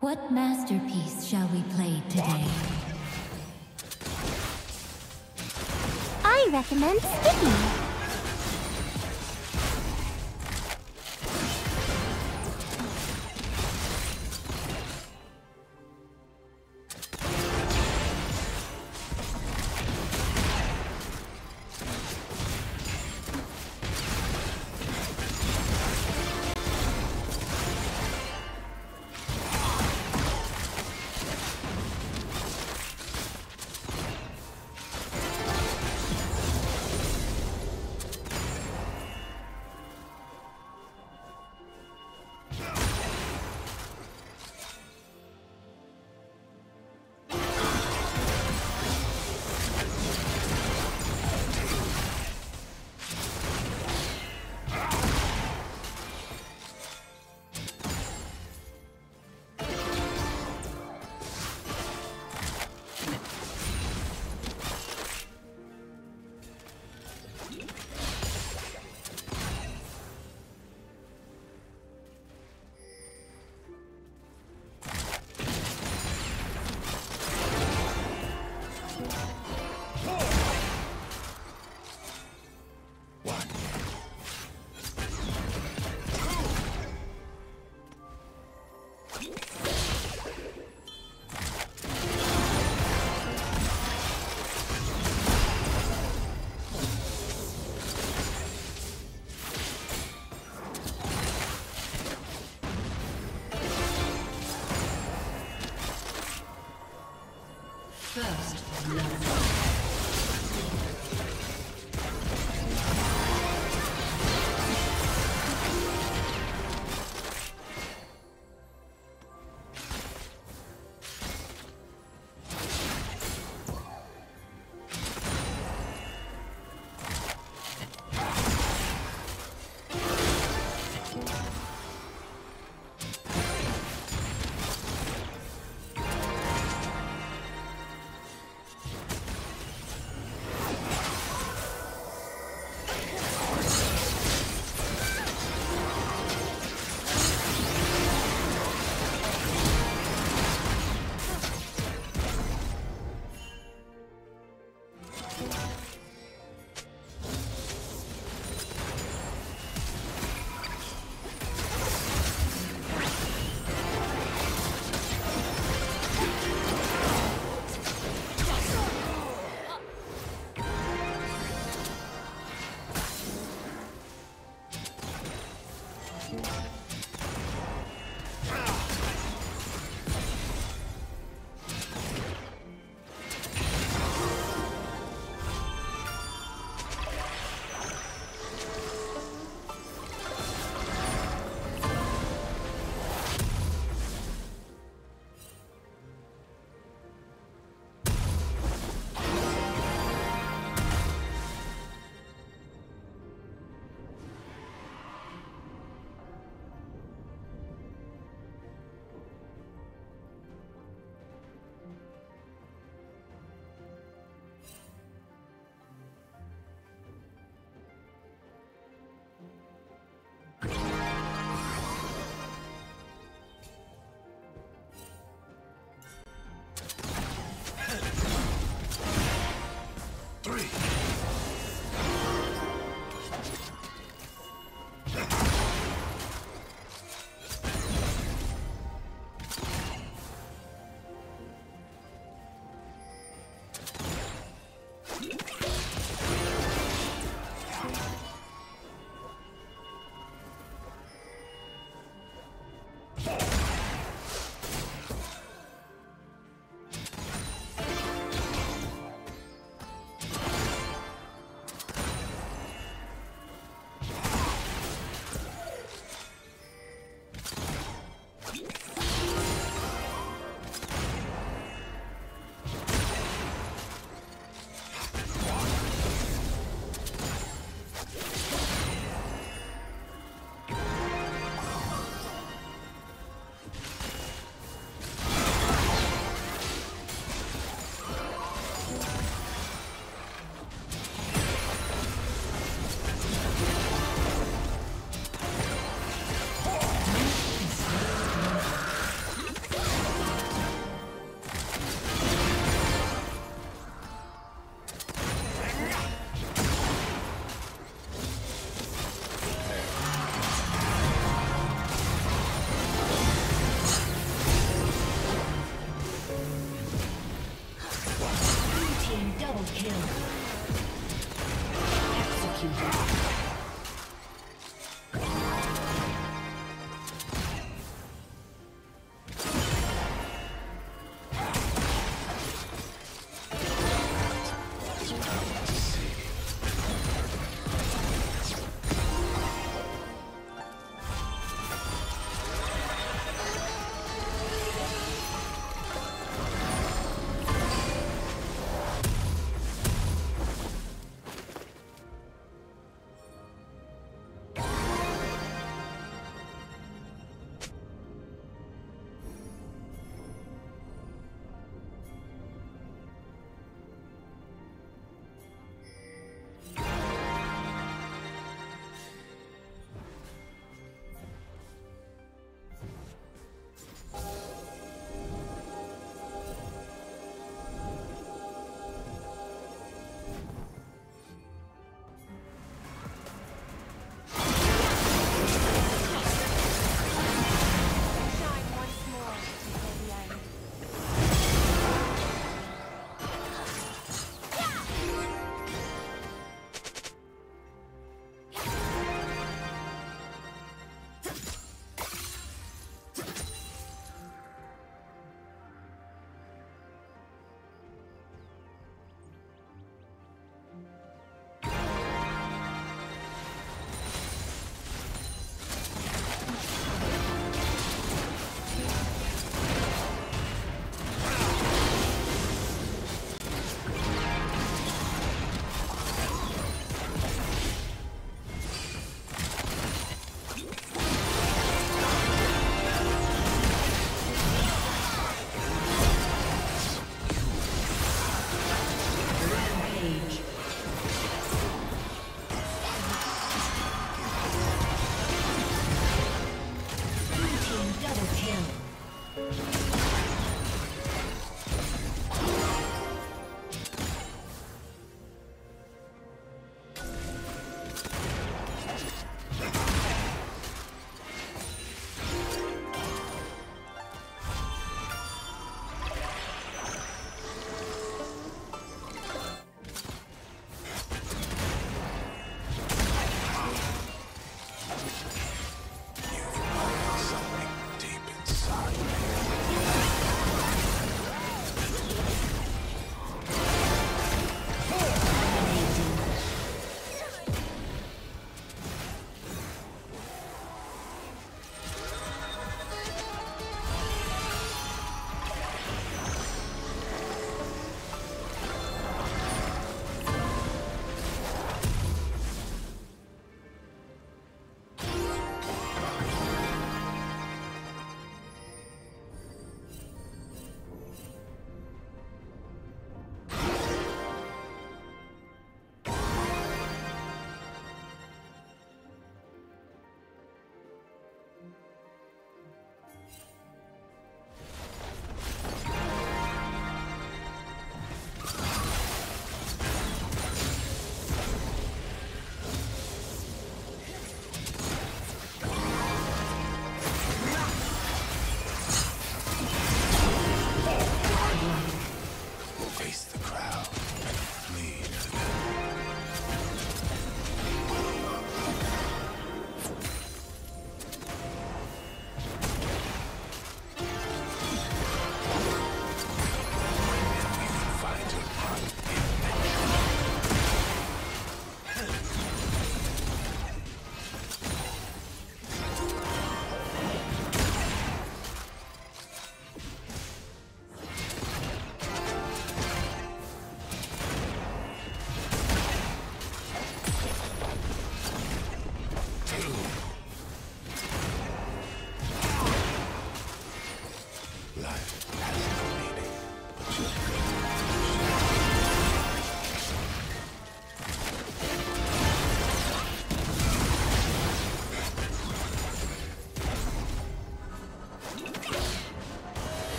What masterpiece shall we play today? I recommend Sticky.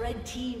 Red team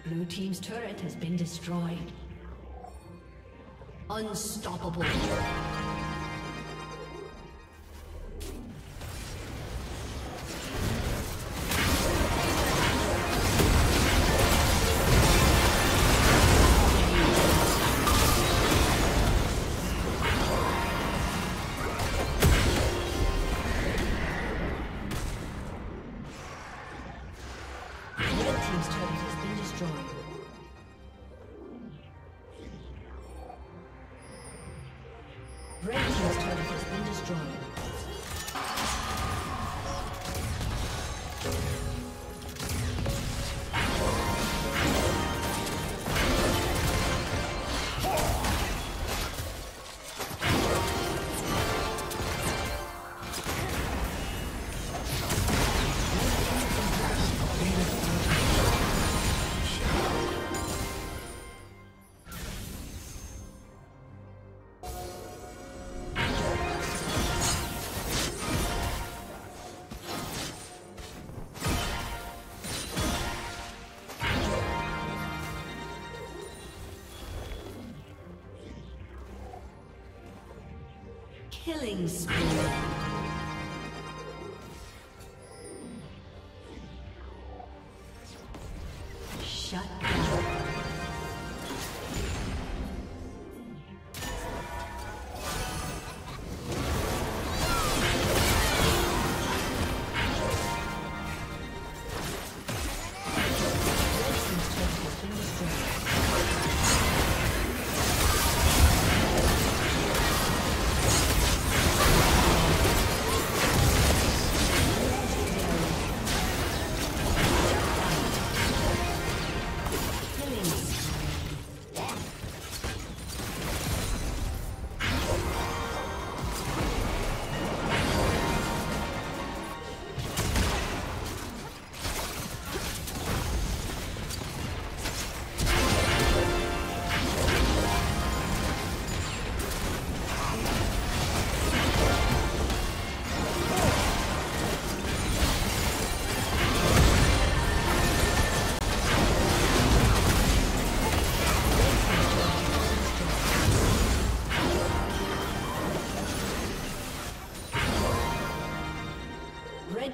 Blue team's turret has been destroyed. Unstoppable. Killing spree.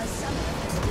A summoner has